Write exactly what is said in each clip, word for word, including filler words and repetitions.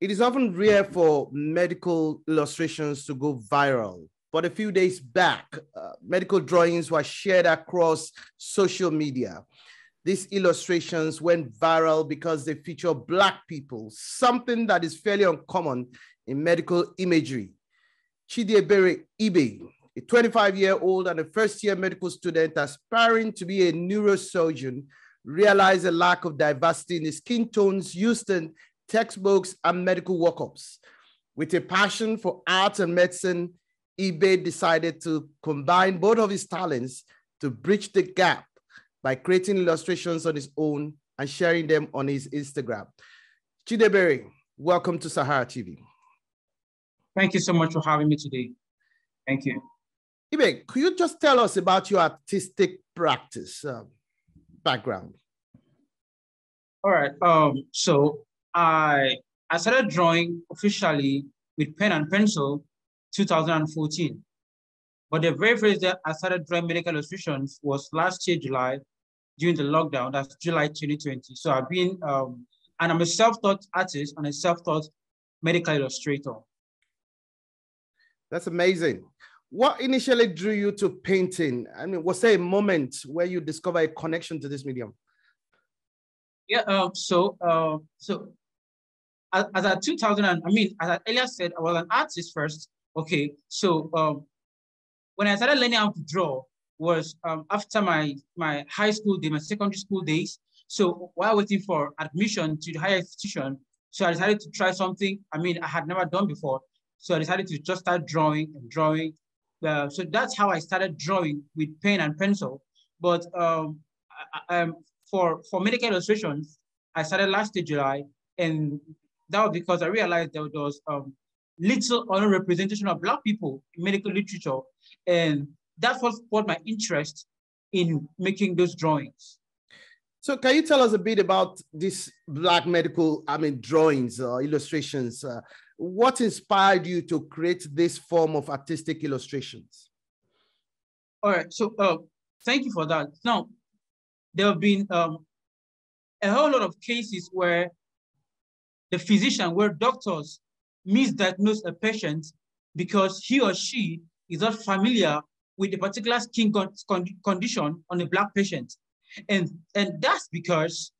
It is often rare for medical illustrations to go viral, but a few days back, uh, medical drawings were shared across social media. These illustrations went viral because they feature Black people, something that is fairly uncommon in medical imagery. Chidiebere Ibe, a twenty-five-year-old and a first-year medical student aspiring to be a neurosurgeon, realized a lack of diversity in the skin tones used in textbooks and medical workups. With a passion for art and medicine, Ibe decided to combine both of his talents to bridge the gap by creating illustrations on his own and sharing them on his Instagram. Chidiebere, welcome to Sahara T V. Thank you so much for having me today. Thank you. Ibe, could you just tell us about your artistic practice um, background? All right. Um, so I, I started drawing officially with pen and pencil two thousand fourteen. But the very first day I started drawing medical illustrations was last year, July, during the lockdown. That's July twenty twenty. So I've been, um, and I'm a self-taught artist and a self-taught medical illustrator. That's amazing. What initially drew you to painting? I mean, was there a moment where you discovered a connection to this medium? Yeah, uh, so, uh, so as, as at two thousand, I mean, as I earlier said, I was an artist first. Okay, so um, when I started learning how to draw was um, after my, my high school day, my secondary school days. So while waiting for admission to the higher institution, so I decided to try something, I mean, I had never done before. So I decided to just start drawing and drawing. Uh, so that's how I started drawing with pen and pencil. But um, I, um, for, for medical illustrations, I started last year, July, and that was because I realized there was um, little or no representation of Black people in medical literature. And that's what sparked my interest in making those drawings. So can you tell us a bit about these Black medical, I mean, drawings or uh, illustrations? Uh, what inspired you to create this form of artistic illustrations? All right, so uh, thank you for that. Now, there have been um, a whole lot of cases where the physician, where doctors misdiagnose a patient because he or she is not familiar with a particular skin con con condition on a Black patient. And, and that's because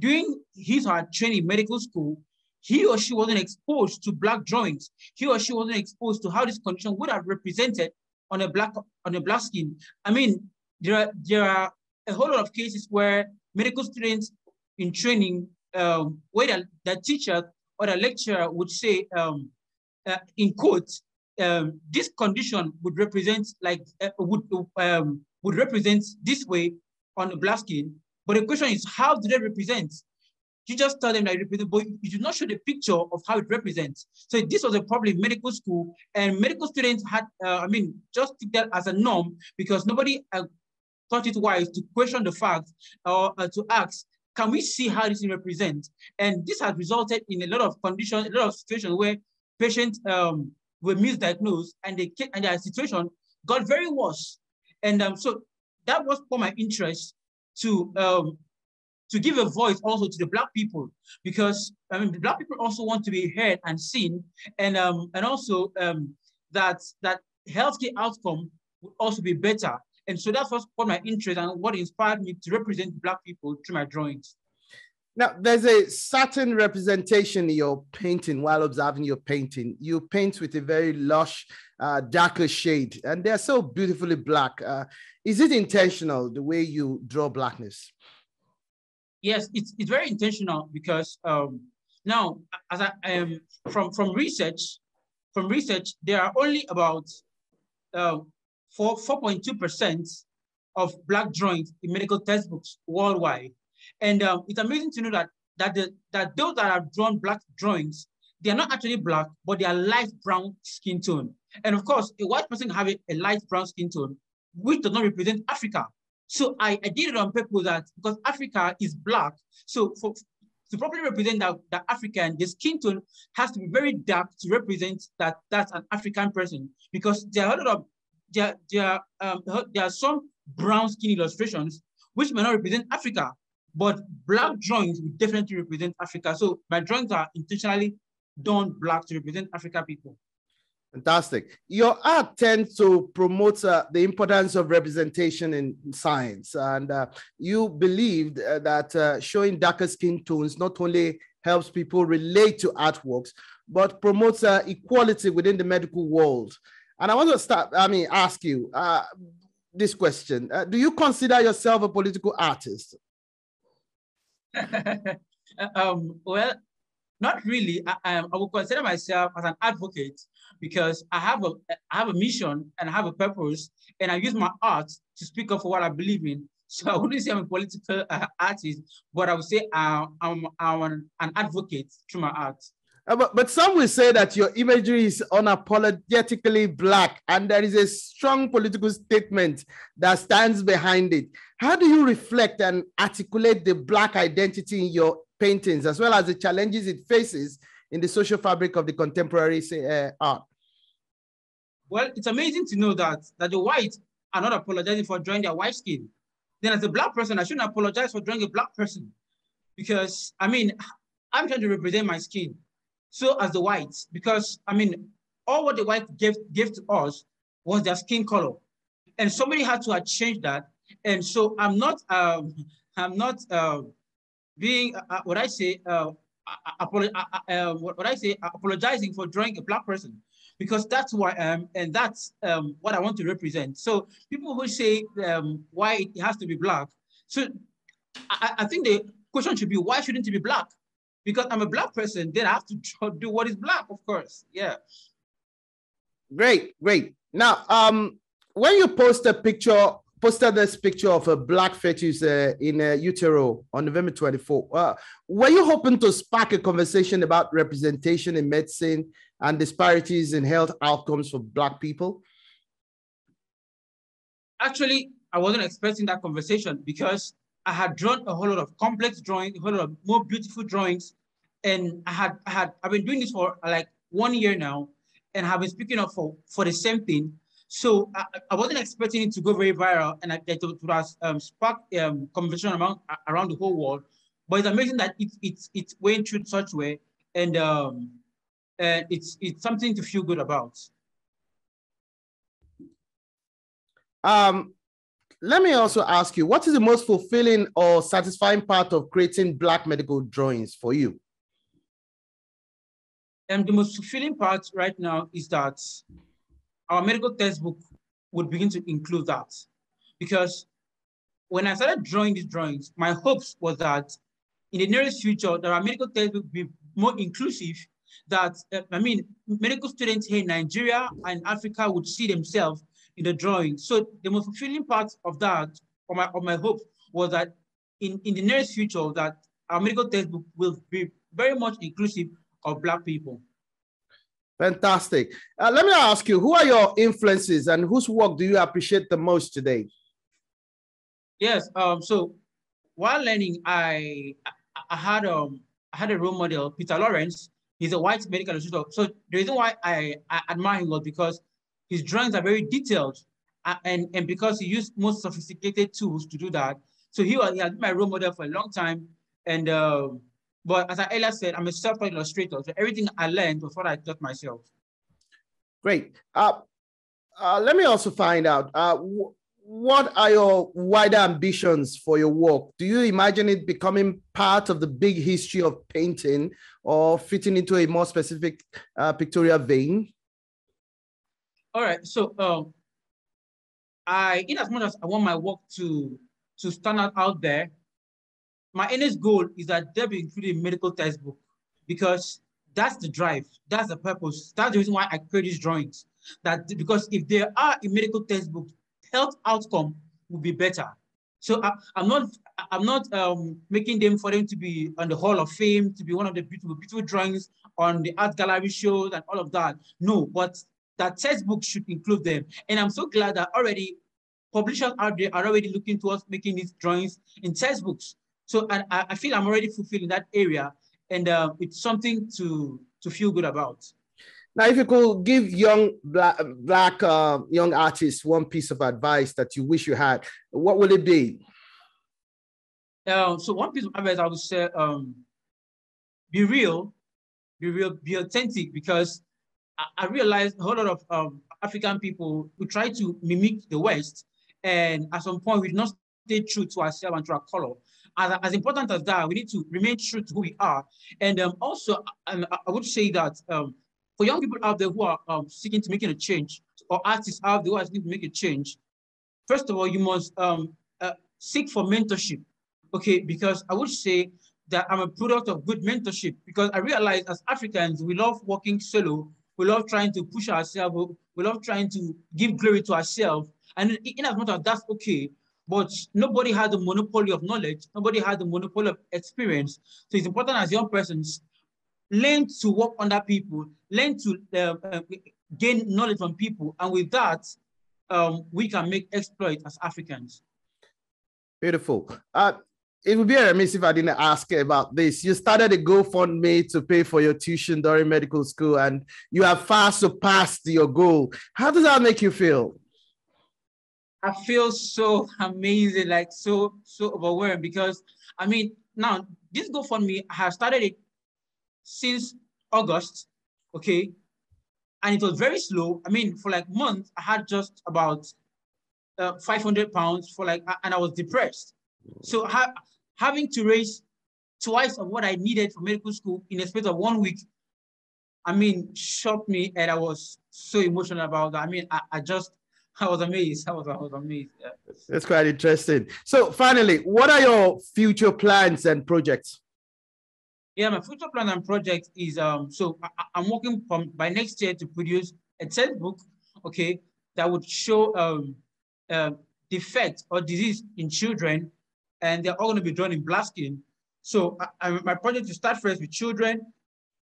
during his or her training in medical school, he or she wasn't exposed to Black drawings. He or she wasn't exposed to how this condition would have represented on a black on a black skin. I mean, there are, there are a whole lot of cases where medical students in training, um, where the, the teacher or the lecturer would say, um, uh, in quotes, um, this condition would represent like uh, would um, would represent this way on the Black skin, but the question is, how do they represent? You just tell them that it represents, but you do not show the picture of how it represents. So this was a problem in medical school, and medical students had, uh, I mean, just took that as a norm because nobody uh, thought it wise to question the facts or uh, to ask, can we see how this represents? And this has resulted in a lot of conditions, a lot of situations where patients um, were misdiagnosed, and, they, and their situation got very worse. And um, so, that was for my interest to um, to give a voice also to the Black people, because I mean the Black people also want to be heard and seen, and um, and also um, that that healthcare outcome would also be better. And so that was for my interest and what inspired me to represent Black people through my drawings. Now there's a certain representation in your painting. While observing your painting, you paint with a very lush, uh, darker shade, and they're so beautifully Black. Uh, Is it intentional, the way you draw Blackness? Yes, it's, it's very intentional because um, now, as I am um, from from research, from research, there are only about uh, four four point two percent of Black drawings in medical textbooks worldwide, and um, it's amazing to know that that the, that those that have drawn Black drawings, they are not actually Black, but they are light brown skin tone, and of course, a white person having a light brown skin tone, which does not represent Africa. So I, I did it on purpose that because Africa is Black. So for, to properly represent that, that African, the skin tone has to be very dark to represent that that's an African person, because there are a lot of, there, there, um, there are some brown skin illustrations which may not represent Africa, but Black drawings will definitely represent Africa. So my drawings are intentionally done black to represent African people. Fantastic. Your art tends to promote uh, the importance of representation in science. And uh, you believed uh, that uh, showing darker skin tones not only helps people relate to artworks, but promotes uh, equality within the medical world. And I want to start, I mean, ask you uh, this question. Uh, do you consider yourself a political artist? um, well, not really. I, I, I would consider myself as an advocate because I have a I have a mission and I have a purpose, and I use my art to speak up for what I believe in. So I wouldn't say I'm a political uh, artist, but I would say I, I'm, I'm an advocate through my art. Uh, but, but some will say that your imagery is unapologetically black, and there is a strong political statement that stands behind it. How do you reflect and articulate the black identity in your paintings, as well as the challenges it faces in the social fabric of the contemporary uh, art? Well, it's amazing to know that, that the whites are not apologizing for drawing their white skin. Then as a black person, I shouldn't apologize for drawing a black person because, I mean, I'm trying to represent my skin. So as the whites, because, I mean, all what the whites gave, gave to us was their skin color. And somebody had to change that. And so I'm not, um, I'm not, uh, being uh, what I say, uh, uh, uh, uh, what I say, uh, apologizing for drawing a black person, because that's who I am, and that's um, what I want to represent. So people who say um, why it has to be black, so I, I think the question should be why shouldn't it be black? Because I'm a black person, then I have to do what is black, of course. Yeah. Great, great. Now, um, when you post a picture. Posted this picture of a black fetus uh, in uh, utero on November twenty-fourth. Uh, were you hoping to spark a conversation about representation in medicine and disparities in health outcomes for black people? Actually, I wasn't expecting that conversation because I had drawn a whole lot of complex drawings, a whole lot of more beautiful drawings. And I had, I had, I've been doing this for like one year now, and I've been speaking up for, for the same thing. So I, I wasn't expecting it to go very viral, and I, it would um, spark um, conversation among, around the whole world. But it's amazing that it it, it went through such a way, and um, uh, it's it's something to feel good about. Um, let me also ask you, what is the most fulfilling or satisfying part of creating black medical drawings for you? And the most fulfilling part right now is that our medical textbook would begin to include that. Because when I started drawing these drawings, my hopes was that in the nearest future, that our medical textbook would be more inclusive, that, uh, I mean, medical students here in Nigeria and Africa would see themselves in the drawing. So the most fulfilling part of that, of my, of my hopes, was that in, in the nearest future, that our medical textbook will be very much inclusive of Black people. Fantastic. Uh, let me ask you, who are your influences and whose work do you appreciate the most today? Yes. Um, so while learning, I, I, had, um, I had a role model, Peter Lawrence. He's a white medical researcher. So the reason why I, I admire him was because his drawings are very detailed and, and because he used most sophisticated tools to do that. So he, was, he has been my role model for a long time. And uh, But as I earlier said, I'm a self-taught illustrator. So everything I learned was what I taught myself. Great. Uh, uh, let me also find out, uh, what are your wider ambitions for your work? Do you imagine it becoming part of the big history of painting or fitting into a more specific uh, pictorial vein? All right. So um, I, in as much as I want my work to, to stand out out there, my earnest goal is that they'll be included in medical textbook because that's the drive, that's the purpose, that's the reason why I create these drawings. That because if they are in medical textbook, health outcome will be better. So I, I'm not, I'm not um, making them for them to be on the Hall of Fame, to be one of the beautiful, beautiful drawings on the art gallery shows and all of that. No, but that textbook should include them. And I'm so glad that already publishers out there are already looking towards making these drawings in textbooks. So I, I feel I'm already fulfilled in that area, and uh, it's something to, to feel good about. Now, if you could give young black, black uh, young artists one piece of advice that you wish you had, what would it be? Uh, so one piece of advice I would say, um, be real, be real, be authentic, because I, I realized a whole lot of um, African people who try to mimic the West, and at some point we did not stay true to ourselves and to our color. As, as important as that, we need to remain true to who we are. And um, also, and I would say that um, for young people out there who are um, seeking to make a change, or artists out there who are seeking to make a change, first of all, you must um, uh, seek for mentorship, okay? Because I would say that I'm a product of good mentorship, because I realized as Africans, we love working solo, we love trying to push ourselves, we love trying to give glory to ourselves, and in as much as that's okay, but nobody had the monopoly of knowledge, nobody had the monopoly of experience. So it's important as young persons, learn to work under people, learn to uh, uh, gain knowledge from people, and with that, um, we can make exploit as Africans. Beautiful. Uh, it would be a remiss if I didn't ask about this. You started a GoFundMe to pay for your tuition during medical school, and you have far surpassed your goal. How does that make you feel? I feel so amazing, like so, so overwhelmed, because I mean, now this GoFundMe, I have started it since August, okay? And it was very slow. I mean, for like months, I had just about uh, five hundred pounds for like, and I was depressed. So ha having to raise twice of what I needed for medical school in a space of one week, I mean, shocked me, and I was so emotional about that. I mean, I, I just, I was amazed. I was, I was amazed. Yeah. That's quite interesting. So finally, what are your future plans and projects? Yeah, my future plan and project is, um, so I, I'm working from, by next year to produce a textbook, okay, that would show um, uh, defect or disease in children, and they're all going to be drawn in black skin. So I, I, my project will start first with children,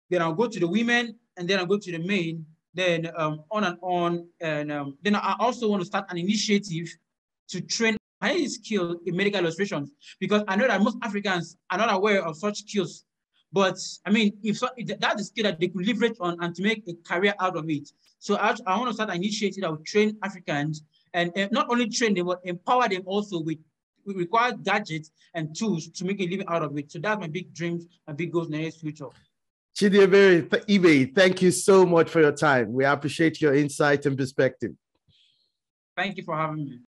then I'll go to the women, and then I'll go to the men, then um, on and on. And um, then I also want to start an initiative to train highly skilled in medical illustrations, because I know that most Africans are not aware of such skills. But I mean, if, so, if that's a skill that they could leverage on and to make a career out of it. So I, I want to start an initiative that will train Africans, and, and not only train them, but empower them also with, with required gadgets and tools to make a living out of it. So that's my big dreams and big goals in the next future. Chidiebere Ibe, thank you so much for your time. We appreciate your insight and perspective. Thank you for having me.